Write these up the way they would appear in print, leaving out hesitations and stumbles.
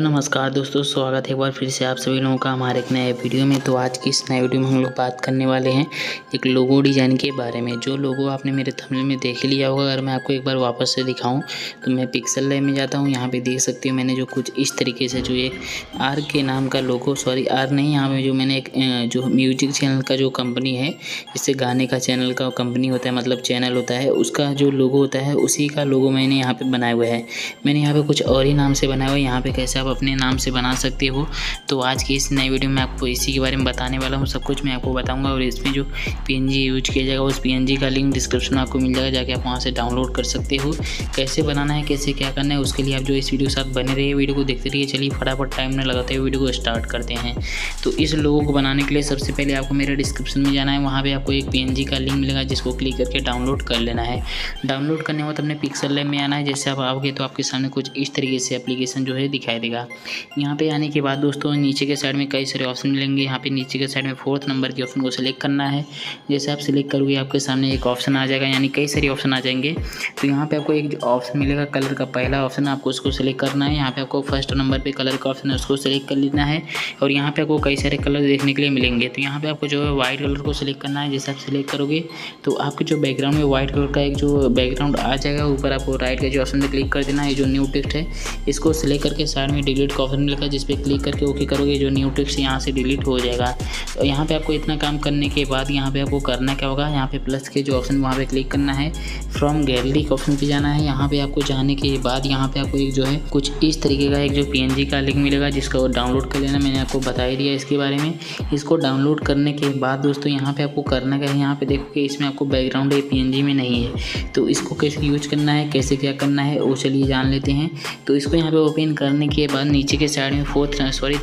तो नमस्कार दोस्तों, स्वागत है एक बार फिर से आप सभी लोगों का हमारे एक नए वीडियो में। तो आज की इस नए वीडियो में हम लोग बात करने वाले हैं एक लोगो डिज़ाइन के बारे में। जो लोगो आपने मेरे थंबनेल में देख लिया होगा, अगर मैं आपको एक बार वापस से दिखाऊं तो मैं पिक्सल लैब में जाता हूं। यहाँ पे देख सकती हूँ मैंने जो कुछ इस तरीके से जो एक आर के नाम का लोगो, सॉरी आर नहीं, यहाँ पर जो मैंने एक जो म्यूजिक चैनल का जो कंपनी है, जिससे गाने का चैनल का कंपनी होता है, मतलब चैनल होता है, उसका जो लोगो होता है उसी का लोगो मैंने यहाँ पर बनाया हुआ है। मैंने यहाँ पर कुछ और ही नाम से बनाया हुआ है। यहाँ पर कैसे आप अपने नाम से बना सकते हो, तो आज की इस नए वीडियो में आपको इसी के बारे में बताने वाला हूँ। सब कुछ मैं आपको बताऊंगा और इसमें जो पीएनजी यूज किया जाएगा उस पीएनजी का लिंक डिस्क्रिप्शन में आपको मिल जाएगा, जाके आप वहाँ से डाउनलोड कर सकते हो। कैसे बनाना है, कैसे क्या करना है, उसके लिए आप जो इस वीडियो के साथ बने रहिए, वीडियो को देखते रहिए। चलिए फटाफट टाइम न लगाते हुए वीडियो को स्टार्ट करते हैं। तो इस लोगो को बनाने के लिए सबसे पहले आपको मेरे डिस्क्रिप्शन में जाना है, वहाँ पर आपको एक पीएनजी का लिंक मिलेगा जिसको क्लिक करके डाउनलोड कर लेना है। डाउनलोड करने के बाद अपने पिक्सल लैब में आना है। जैसे आप आओगे तो आपके सामने कुछ इस तरीके से एप्लीकेशन जो है दिखाई देगा। यहाँ पे आने के बाद दोस्तों नीचे के साइड में कई सारे ऑप्शन मिलेंगे। यहाँ पे नीचे के साइड में 4 नंबर के ऑप्शन को सिलेक्ट करना है। जैसे आप सिलेक्ट करोगे आपके सामने एक ऑप्शन आ जाएगा, यानी कई सारे ऑप्शन आ जाएंगे। तो यहाँ पे आपको एक ऑप्शन मिलेगा कलर का, पहला ऑप्शन, आपको उसको सिलेक्ट करना है। यहाँ पे आपको फर्स्ट नंबर पर कलर का ऑप्शन है, उसको सिलेक्ट कर लेना है। और यहाँ पे आपको कई सारे कलर देखने के लिए मिलेंगे। तो यहाँ पे आपको जो है व्हाइट कलर को सिलेक्ट करना है। जैसे आप सिलेक्ट करोगे तो आपके जो बैकग्राउंड में व्हाइट कलर का एक जो बैकग्राउंड आ जाएगा, ऊपर आपको राइट का जो ऑप्शन पर क्लिक कर देना है। जो न्यू टेक्स्ट है इसको सिलेक्ट करके साइड में डिलीट का ऑप्शन मिलेगा, जिस पे क्लिक करके ओके करोगे जो न्यू टेक्स्ट यहाँ से डिलीट हो जाएगा। तो यहाँ पे आपको इतना काम करने के बाद यहाँ पे आपको करना क्या होगा, यहाँ पे प्लस के जो ऑप्शन वहाँ पे क्लिक करना है, फ्रॉम गैलरी के ऑप्शन पे जाना है। यहाँ पे आपको जाने के बाद यहाँ पे आपको एक जो है कुछ इस तरीके का एक जो पीएनजी का लिंक मिलेगा, जिसको डाउनलोड कर लेना। मैंने आपको बता ही दिया इसके बारे में। इसको डाउनलोड करने के बाद दोस्तों यहाँ पर आपको करना क्या है, यहाँ पर देखो कि इसमें आपको बैकग्राउंड है, पीएनजी में नहीं है। तो इसको कैसे यूज करना है, कैसे क्या करना है, वो चलिए जान लेते हैं। तो इसको यहाँ पर ओपन करने के बाद नीचे के साइड में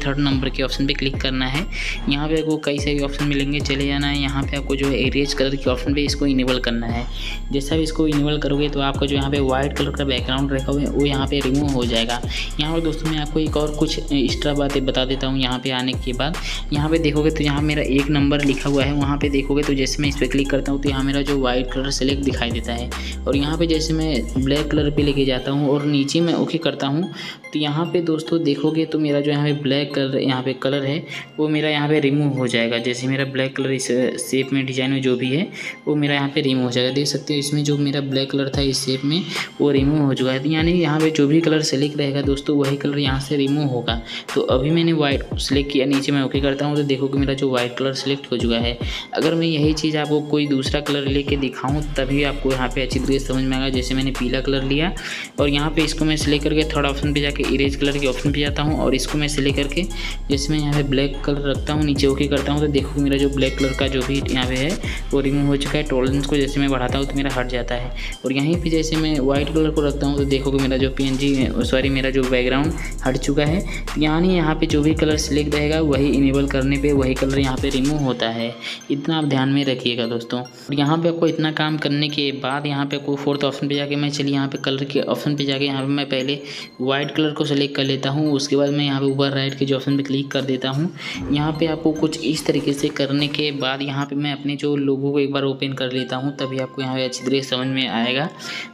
थर्ड नंबर के ऑप्शन पे क्लिक करना है। यहाँ पे आपको कई सारे ऑप्शन मिलेंगे, चले जाना है। यहाँ पे आपको जो है रेड कलर के ऑप्शन पे इसको इनेबल करना है। जैसा भी इसको इनेबल करोगे तो आपका जो यहाँ पे व्हाइट कलर का बैकग्राउंड रखा हुआ है वो यहाँ पे रिमूव हो जाएगा। यहाँ पर दोस्तों मैं आपको एक और कुछ एक्स्ट्रा बातें बता देता हूँ। यहाँ पर आने के बाद यहाँ पर देखोगे तो यहाँ मेरा एक नंबर लिखा हुआ है, वहाँ पर देखोगे तो जैसे मैं इस पर क्लिक करता हूँ तो यहाँ मेरा जो व्हाइट कलर सेलेक्ट दिखाई देता है। और यहाँ पर जैसे मैं ब्लैक कलर पर लेके जाता हूँ और नीचे मैं ओके करता हूँ तो यहाँ पे दोस्तों देखोगे तो मेरा जो यहाँ पे ब्लैक कलर, यहाँ पे कलर है वो मेरा यहाँ पे रिमूव हो जाएगा। जैसे मेरा ब्लैक कलर इस शेप में, डिज़ाइन में जो भी है वो मेरा यहाँ पे रिमूव हो जाएगा। देख सकते हो इसमें जो मेरा ब्लैक कलर था इस शेप में वो रिमूव हो चुका है। यानी यहाँ पे जो भी कलर सेलेक्ट रहेगा दोस्तों वही कलर यहाँ से रिमूव होगा। तो अभी मैंने व्हाइट सेलेक्ट किया, नीचे मैं ओके करता हूँ तो देखो कि मेरा जो व्हाइट कलर सेलेक्ट हो चुका है। अगर मैं यही चीज़ आपको कोई दूसरा कलर ले कर दिखाऊँ तभी आपको यहाँ पर अच्छी तरीके से समझ में आएगा। जैसे मैंने पीला कलर लिया और यहाँ पर इसको मैं सिलेक्ट करके थर्ड ऑप्शन पर जाके इरेज कलर के ऑप्शन पे जाता हूँ और इसको मैं सिलेक्ट करके जैसे मैं यहाँ पे ब्लैक कलर रखता हूँ, नीचे ओके करता हूँ तो देखो मेरा जो ब्लैक कलर का जो भी यहाँ पे है वो रिमूव हो चुका है। टॉलरेंस को जैसे मैं बढ़ाता हूँ तो मेरा हट जाता है। और यहीं पे जैसे मैं व्हाइट कलर को रखता हूँ तो देखो कि मेरा जो पीएनजी, सॉरी मेरा जो बैकग्राउंड हट चुका है। यानी यहाँ पर जो भी कलर सिलेक्ट रहेगा वही इनेबल करने पर वही कलर यहाँ पर रिमूव होता है। इतना आप ध्यान में रखिएगा दोस्तों। और यहाँ पर आपको इतना काम करने के बाद यहाँ पर आपको फोर्थ ऑप्शन पर जाके मैं, चलिए यहाँ पर कलर के ऑप्शन पर जाके यहाँ पर मैं पहले व्हाइट कलर को सेलेक्ट कर लेता हूँ। उसके बाद मैं यहाँ पे ऊपर राइट के जो ऑप्शन पे क्लिक कर देता हूँ। यहाँ पे आपको कुछ इस तरीके से करने के बाद यहाँ पे मैं अपने जो लोगो को एक बार ओपन कर लेता हूँ, तभी आपको यहाँ पे अच्छी तरीके से समझ में आएगा।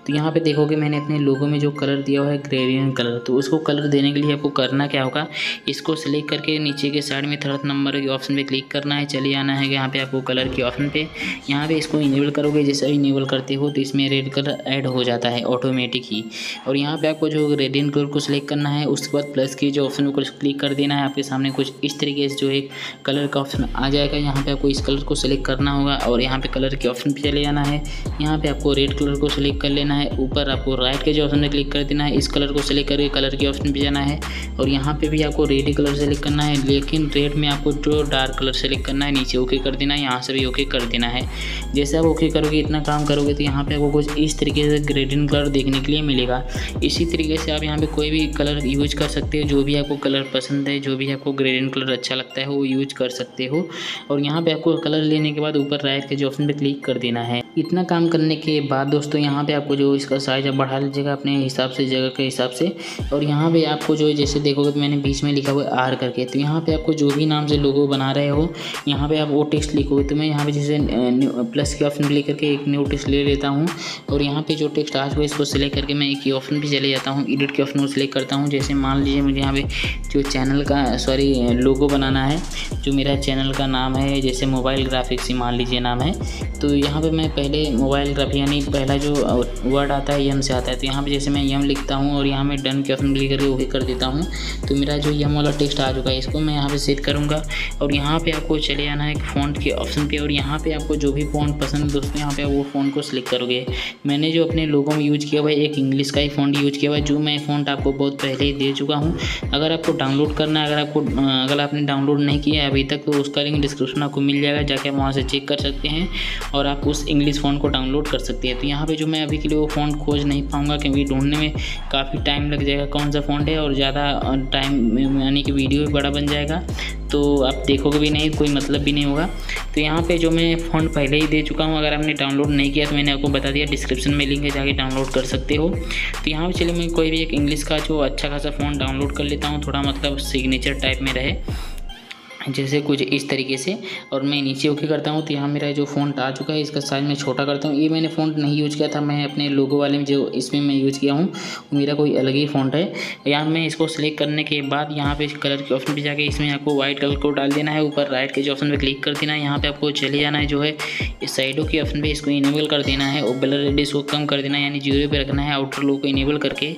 तो यहाँ पे देखोगे मैंने अपने लोगो में जो कलर दिया हुआ है ग्रेडियंट कलर, तो उसको कलर देने के लिए आपको करना क्या होगा, इसको सिलेक्ट करके नीचे के साइड में थर्ड नंबर के ऑप्शन पर क्लिक करना है। चले आना है यहाँ पर आपको कलर के ऑप्शन पर, यहाँ पर इसको इनेबल करोगे। जैसे इनेबल करते हो तो इसमें रेड कलर ऐड हो जाता है ऑटोमेटिक ही। और यहाँ पर आपको जो ग्रेडियंट कलर को सिलेक्ट करना है, उसके बाद प्लस की जो ऑप्शन को क्लिक कर देना है। आपके सामने कुछ इस तरीके से जो एक कलर का ऑप्शन आ जाएगा। यहाँ पे आपको इस कलर को सिलेक्ट करना होगा और यहाँ पे कलर के ऑप्शन पे चले जाना है। यहाँ पे आपको रेड कलर को सिलेक्ट कर लेना है, ऊपर आपको राइट के जो ऑप्शन पे क्लिक कर देना है। इस कलर को सिलेक्ट करके कलर के ऑप्शन पे जाना है और यहाँ पे भी आपको रेड कलर सेलेक्ट करना है, लेकिन रेड में आपको जो डार्क कलर सेलेक्ट करना है। नीचे ओके कर देना है, यहाँ से भी ओके कर देना है। जैसे आप ओके करोगे, इतना काम करोगे तो यहाँ पर आपको कुछ इस तरीके से ग्रेडियंट कलर देखने के लिए मिलेगा। इसी तरीके से आप यहाँ पर कोई भी कलर यूज कर सकते हो, जो भी आपको कलर पसंद है, जो भी आपको ग्रेडियंट कलर अच्छा लगता है वो यूज कर सकते हो। और यहाँ पे आपको कलर लेने के बाद ऊपर राइट के जो ऑप्शन पे क्लिक कर देना है। इतना काम करने के बाद दोस्तों यहाँ पे आपको जो इसका साइज़ आप बढ़ा लीजिएगा अपने हिसाब से, जगह के हिसाब से। और यहाँ पे आपको जो जैसे देखोगे तो मैंने बीच में लिखा हुआ है आर करके, तो यहाँ पे आपको जो भी नाम से लोगो बना रहे हो यहाँ पे आप वो टेक्स्ट लिखोगे। तो मैं यहाँ पे जैसे प्लस के ऑप्शन क्लिक करके एक न्यू टेक्स्ट ले लेता हूँ और यहाँ पर जो टेक्स्ट आज हुआ इसको सिलेक्ट करके मैं एक ही ऑप्शन पर चले जाता हूँ, एडिट के ऑप्शन को सिलेक्ट करता हूँ। जैसे मान लीजिए मुझे यहाँ पर जो चैनल का सॉरी लोगो बनाना है, जो मेरा चैनल का नाम है जैसे मोबाइल ग्राफिक्स ही मान लीजिए नाम है, तो यहाँ पे मैं पहले मोबाइल ग्राफिक यानी पहला जो वर्ड आता है यम से आता है, तो यहाँ पे जैसे मैं यम लिखता हूँ और यहाँ मैं डन के ऑप्शन क्लिक करके ओके कर देता हूँ। तो मेरा जो यम वाला टेक्स्ट आ चुका है, इसको मैं यहाँ पे सेट करूँगा और यहाँ पे आपको चले जाना है फ़ॉन्ट के ऑप्शन पे और यहाँ पे आपको जो भी फ़ॉन्ट पसंद है दोस्तों यहाँ पे वो फ़ॉन्ट को सिलेक्ट करोगे। मैंने जो अपने लोगों में यूज़ किया हुआ है एक इंग्लिश का ही फ़ॉन्ट यूज़ किया हुआ है, जो मैं फ़ॉन्ट आपको बहुत पहले ही दे चुका हूँ। अगर आपको डाउनलोड करना है, अगर आपने डाउनलोड नहीं किया अभी तक तो उसका लिंक डिस्क्रिप्शन आपको मिल जाएगा, जाके आप वहाँ से चेक कर सकते हैं और आप उस इंग्लिश फ़ॉन्ट को डाउनलोड कर सकते हैं। तो यहाँ पे जो मैं अभी के लिए वो फ़ॉन्ट खोज नहीं पाऊँगा क्योंकि ढूंढने में काफ़ी टाइम लग जाएगा कौन सा फ़ॉन्ट है, और ज़्यादा टाइम यानी कि वीडियो भी बड़ा बन जाएगा तो आप देखोगे भी नहीं, कोई मतलब भी नहीं होगा। तो यहाँ पे जो मैं फ़ॉन्ट पहले ही दे चुका हूँ, अगर आपने डाउनलोड नहीं किया तो मैंने आपको बता दिया, डिस्क्रिप्शन में लिंक है जाके डाउनलोड कर सकते हो। तो यहाँ पे चलिए मैं कोई भी एक इंग्लिश का जो अच्छा खासा फ़ॉन्ट डाउनलोड कर लेता हूँ, थोड़ा मतलब सिग्नेचर टाइप में रहे जैसे कुछ इस तरीके से, और मैं नीचे ओके करता हूँ। तो यहाँ मेरा जो फ़ॉन्ट आ चुका है इसका साइज़ मैं छोटा करता हूँ। ये मैंने फ़ॉन्ट नहीं यूज़ किया था, मैं अपने लोगो वाले में जो इसमें मैं यूज़ किया हूँ मेरा कोई अलग ही फ़ॉन्ट है। यहाँ मैं इसको सिलेक्ट करने के बाद यहाँ पे कलर के ऑप्शन पे जाके इसमें आपको वाइट कलर को डाल देना है, ऊपर राइट के जो ऑप्शन पर क्लिक कर देना है। यहाँ पर आपको चले जाना है जो है साइडों के ऑप्शन पर, इसको इनेबल कर देना है और ब्लर रेडियस को कम कर देना है यानी 0 पर रखना है। आउटर लोगो को इनेबल करके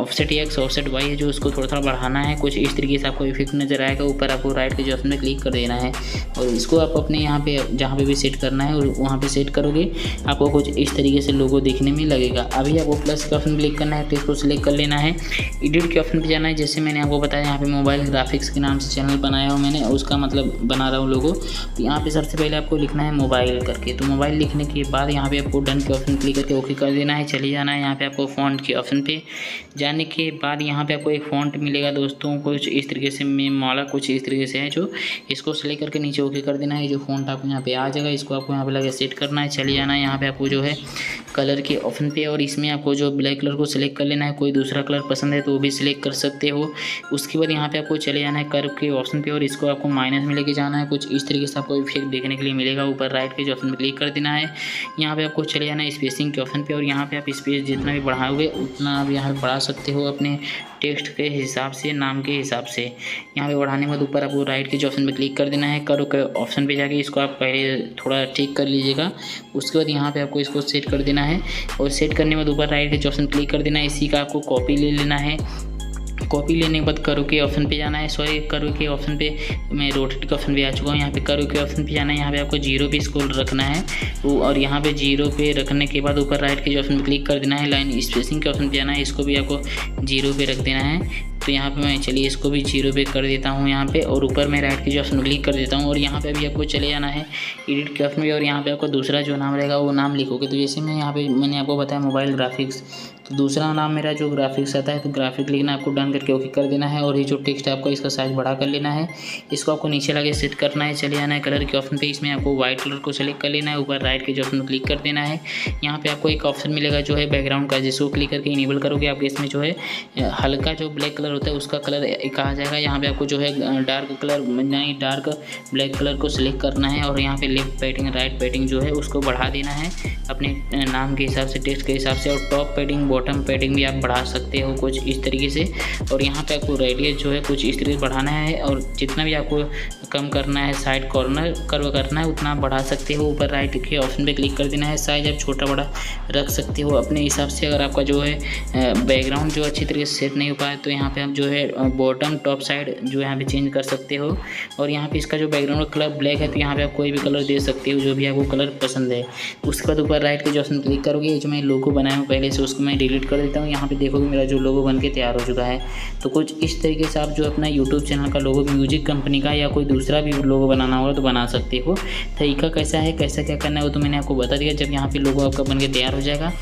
ऑफसेट एक्स ऑफसेट वाई है जो उसको थोड़ा थोड़ा बढ़ाना है, कुछ इस तरीके से आपको इफेक्ट नजर आएगा। ऊपर आपको राइट के जो ऑप्शन में क्लिक कर देना है और इसको आप अपने यहाँ पे जहाँ पे भी सेट करना है और वहाँ पे सेट करोगे आपको कुछ इस तरीके से लोगो देखने में लगेगा। अभी आपको प्लस के ऑप्शन क्लिक करना है, टेक्स्ट को सिलेक्ट कर लेना है, एडिट के ऑप्शन पे जाना है। जैसे मैंने आपको बताया यहाँ पे मोबाइल ग्राफिक्स के नाम से चैनल बनाया हो मैंने, उसका मतलब बना रहा हूँ लोगो। तो यहाँ पर सबसे पहले आपको लिखना है मोबाइल करके, तो मोबाइल लिखने के बाद यहाँ पर आपको डन के ऑप्शन क्लिक करके ओके कर देना है। चले जाना है यहाँ पर आपको फ़ॉन्ट के ऑप्शन पर, जाने के बाद यहाँ पर आपको एक फ़ॉन्ट मिलेगा दोस्तों कुछ इस तरीके से, माला कुछ इस तरीके से है जो, इसको सिलेक्ट करके नीचे ओके कर देना है। जो फ़ॉन्ट आपको यहाँ पे आ जाएगा इसको आपको यहाँ पे लगा सेट करना है। चले जाना है यहाँ पे आपको जो है कलर के ऑप्शन पे और इसमें आपको जो ब्लैक कलर को सिलेक्ट कर लेना है, कोई दूसरा कलर पसंद है तो वो भी सिलेक्ट कर सकते हो। उसके बाद यहाँ पे आपको चले जाना है कर्व के ऑप्शन पे और इसको आपको माइनस में लेके जाना है, कुछ इस तरीके से आपको इफेक्ट देखने के लिए मिलेगा। ऊपर राइट के जो ऑप्शन पर क्लिक कर देना है, यहाँ पे आपको चले जाना है स्पेसिंग के ऑप्शन पे और यहाँ पे आप स्पेस जितना भी बढ़ाओगे उतना आप यहाँ पर बढ़ा सकते हो अपने टेक्स्ट के हिसाब से, नाम के हिसाब से। यहाँ पे बढ़ाने के बाद ऊपर आपको राइट के जो ऑप्शन पे क्लिक कर देना है, कर्व के ऑप्शन पे जाके इसको आप पहले थोड़ा ठीक कर लीजिएगा, उसके बाद यहाँ पे आपको इसको सेट कर देना है और सेट करने के बाद ऊपर राइट के जो ऑप्शन क्लिक कर देना है। इसी का आपको कॉपी ले लेना है, कॉपी लेने के बाद कर्व के ऑप्शन पे जाना है, सॉरी कर्व के ऑप्शन पे मैं रोटेट के ऑप्शन पे आ चुका हूँ। यहाँ पे कर्व के ऑप्शन पे जाना है, यहाँ पे आपको 0 पे इसको रखना है और यहाँ पे 0 पे रखने के बाद ऊपर राइट के ऑप्शन पे क्लिक कर देना है। लाइन स्पेसिंग के ऑप्शन पे जाना है, इसको भी आपको 0 पे रख देना है। तो यहाँ पे मैं चलिए इसको भी 0 पे कर देता हूँ यहाँ पे और ऊपर मैं राइट के जो ऑप्शन क्लिक कर देता हूँ और यहाँ पे भी आपको चले जाना है एडिट के ऑप्शन पे और यहाँ पे आपको दूसरा जो नाम रहेगा वो नाम लिखोगे। तो जैसे मैं यहाँ पे मैंने आपको बताया मोबाइल ग्राफिक्स, तो दूसरा नाम मेरा जो ग्राफिक्स आता है तो ग्राफिक लिखना, आपको डन करके ओके कर देना है और ये जो टेक्स्ट है आपका इसका साइज़ बढ़ा कर लेना है, इसको आपको नीचे लगे सेट करना है। चले जाना है कलर के ऑप्शन पर, इसमें आपको व्हाइट कलर को सेलेक्ट कर लेना है, ऊपर राइट के जो ऑप्शन क्लिक कर देना है। यहाँ पर आपको एक ऑप्शन मिलेगा जो है बैकग्राउंड का, जिसको क्लिक करके इनेबल करोगे आपके इसमें जो है हल्का जो ब्लैक कलर होता है उसका कलर एक आ जाएगा। यहाँ पे आपको जो है डार्क कलर यानी डार्क ब्लैक कलर को सिलेक्ट करना है और यहाँ पे लेफ्ट पैडिंग राइट पैडिंग जो है उसको बढ़ा देना है अपने नाम के हिसाब से, टेक्स्ट के हिसाब से, और टॉप पैडिंग बॉटम पैडिंग भी आप बढ़ा सकते हो कुछ इस तरीके से। और यहाँ पे आपको रेडियस जो है कुछ इस तरीके से बढ़ाना है और जितना भी आपको कम करना है साइड कॉर्नर कर्व करना है उतना बढ़ा सकते हो। ऊपर राइट के ऑप्शन पे क्लिक कर देना है, साइज आप छोटा बड़ा रख सकते हो अपने हिसाब से। अगर आपका जो है बैकग्राउंड जो अच्छी तरीके से सेट नहीं हो पाया तो यहाँ पे आप जो है बॉटम टॉप साइड जो यहाँ पे चेंज कर सकते हो। और यहाँ पे इसका जो बैकग्राउंड का कलर ब्लैक है तो यहाँ पे आप कोई भी कलर दे सकते हो जो भी आपको कलर पसंद है। उसके बाद ऊपर राइट के जो ऑप्शन क्लिक करोगे जो मैं लोगो बनाया हूँ पहले से उसको मैं डिलीट कर देता हूँ। यहाँ पे देखोगे मेरा जो लोगो बनके तैयार हो चुका है। तो कुछ इस तरीके से आप जो अपना यूट्यूब चैनल का लोगो म्यूजिक कंपनी का या कोई दूसरा भी लोगो बनाना होगा तो बना सकते हो। तरीका कैसा है, कैसा क्या करना है वो तो मैंने आपको बता दिया। जब यहाँ पे लोगो आपका बनके तैयार हो जाएगा,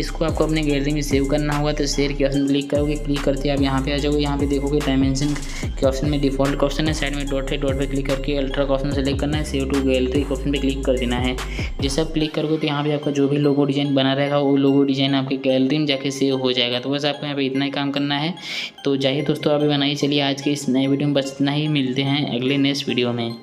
इसको आपको अपने गैलरी में सेव करना होगा। तो शेयर के ऑप्शन क्लिक करोगे, क्लिक करते ही आप यहाँ पे आ जाओगे। यहाँ पे देखोगे डायमेंशन के ऑप्शन में डिफॉल्ट का ऑप्शन है, साइड में डॉट है, डॉट पे क्लिक करके अल्ट्रा का ऑप्शन सेलेक्ट करना है, सेव टू गैलरी के ऑप्शन पे क्लिक कर देना है। जैसे आप क्लिक करोगे तो यहाँ पे आपका जो भी लोगो डिज़ाइन बना रहेगा वो लोगो डिज़ाइन आपके गैलरी में जाके सेव हो जाएगा। तो बस आपको यहाँ पे इतना ही काम करना है। तो जाइए दोस्तों, आप बनाइए। चलिए आज के इस नए वीडियो में बस इतना ही, मिलते हैं अगले नेक्स्ट वीडियो में।